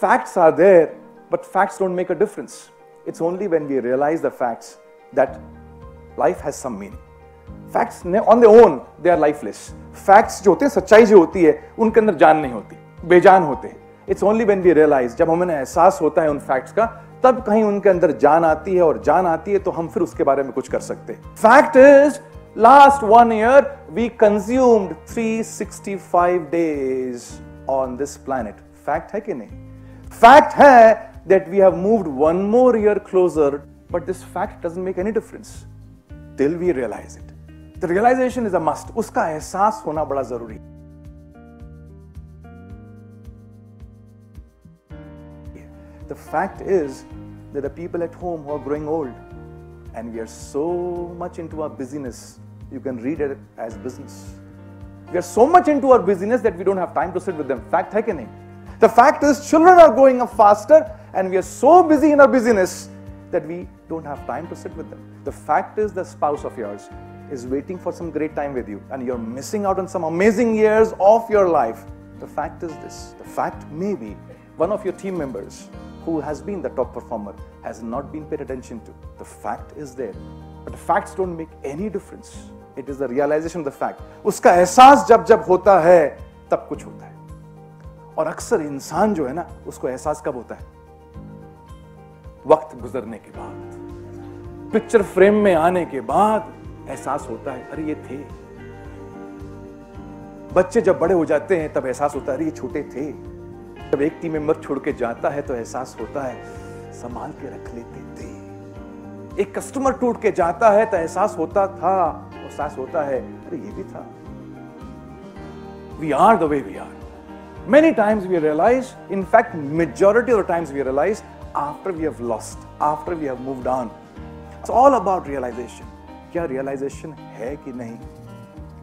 Facts are there, but facts don't make a difference. It's only when we realize the facts that life has some meaning. Facts on their own, they are lifeless. Facts जो होते हैं, सच्चाई जो होती है, उनके अंदर जान नहीं होती, बेजान होते हैं. It's only when we realize, जब हमें एहसास होता है उन facts का, तब कहीं उनके अंदर जान आती है और जान आती है तो हम फिर उसके बारे में कुछ कर सकते हैं. Fact is, last 1 year we consumed 365 days on this planet. Fact है कि नहीं? Fact है that we have moved 1 more year closer, but this fact doesn't make any difference till we realize it. The realization is a must. उसका एहसास होना बड़ा जरूरी है. The fact is that the people at home who are growing old, and we are so much into our busyness, you can read it as business. We are so much into our busyness that we don't have time to sit with them. Fact है कि नहीं? The fact is children are growing up faster and we are so busy in our busyness that we don't have time to sit with them. The fact is the spouse of yours is waiting for some great time with you and you're missing out on some amazing years of your life. The fact is this. The fact may be one of your team members who has been the top performer has not been paid attention to. The fact is there, but the facts don't make any difference. It is the realization of the fact. उसका एहसास जब होता है तब कुछ होता है. और अक्सर इंसान जो है ना, उसको एहसास कब होता है? वक्त गुजरने के बाद, पिक्चर फ्रेम में आने के बाद एहसास होता है, अरे ये थे. बच्चे जब बड़े हो जाते हैं तब एहसास होता है, अरे ये छोटे थे. जब एक टीम मेंबर छोड़ के जाता है तो एहसास होता है, संभाल के रख लेते थे. एक कस्टमर टूट के जाता है तो एहसास होता था, एहसास होता है, अरे ये भी था. We are the way we are. Many times we realize, in fact, majority of the times we realize after we have lost, after we have moved on. It's all about realization. क्या realization है कि नहीं?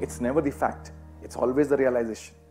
It's never the fact. It's always the realization.